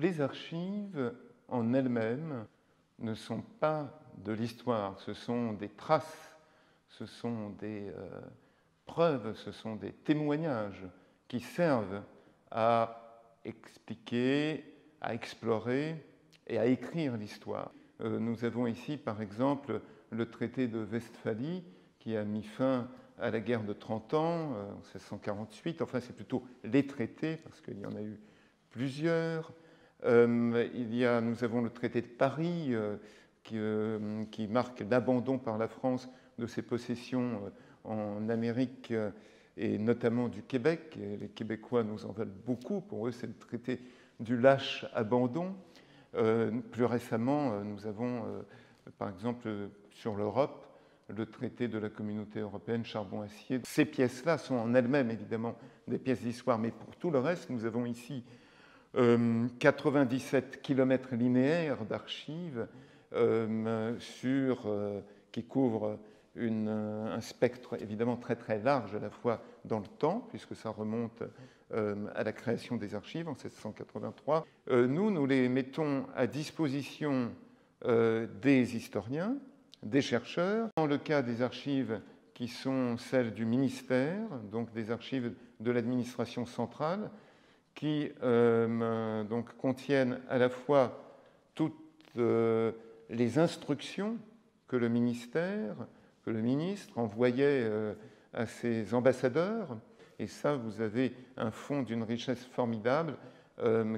Les archives en elles-mêmes ne sont pas de l'histoire, ce sont des traces, ce sont des preuves, ce sont des témoignages qui servent à expliquer, à explorer et à écrire l'histoire. Nous avons ici par exemple le traité de Westphalie qui a mis fin à la guerre de 30 ans, en 1648, enfin c'est plutôt les traités parce qu'il y en a eu plusieurs. Nous avons le traité de Paris qui marque l'abandon par la France de ses possessions en Amérique et notamment du Québec. Et les Québécois nous en veulent beaucoup, pour eux c'est le traité du lâche abandon. Plus récemment, nous avons par exemple sur l'Europe le traité de la communauté européenne charbon-acier. Ces pièces-là sont en elles-mêmes évidemment des pièces d'histoire, mais pour tout le reste nous avons ici 97 kilomètres linéaires d'archives qui couvrent un spectre évidemment très très large à la fois dans le temps, puisque ça remonte à la création des archives en 1783. Nous les mettons à disposition des historiens, des chercheurs. Dans le cas des archives qui sont celles du ministère, donc des archives de l'administration centrale, qui donc contiennent à la fois toutes les instructions que le ministère, que le ministre envoyait à ses ambassadeurs. Et ça, vous avez un fonds d'une richesse formidable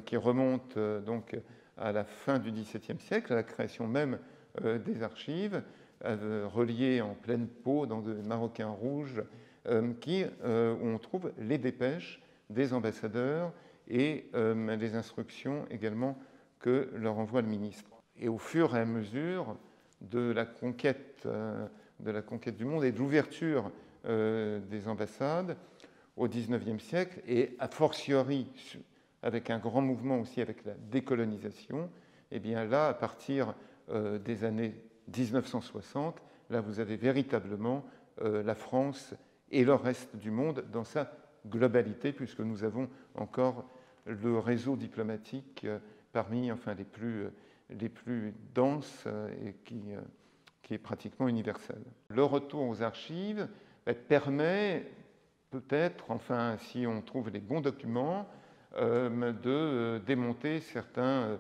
qui remonte donc à la fin du XVIIe siècle, à la création même des archives, reliées en pleine peau dans des maroquins rouges, où on trouve les dépêches des ambassadeurs et les instructions également que leur envoie le ministre. Et au fur et à mesure de la conquête du monde et de l'ouverture des ambassades au XIXe siècle, et a fortiori avec un grand mouvement aussi avec la décolonisation, et bien là, à partir des années 1960, là vous avez véritablement la France et le reste du monde dans sa globalité, puisque nous avons encore le réseau diplomatique parmi les plus denses et qui est pratiquement universel. Le retour aux archives permet peut-être, enfin si on trouve les bons documents, de démonter certains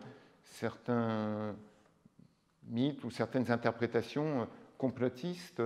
mythes ou certaines interprétations complotistes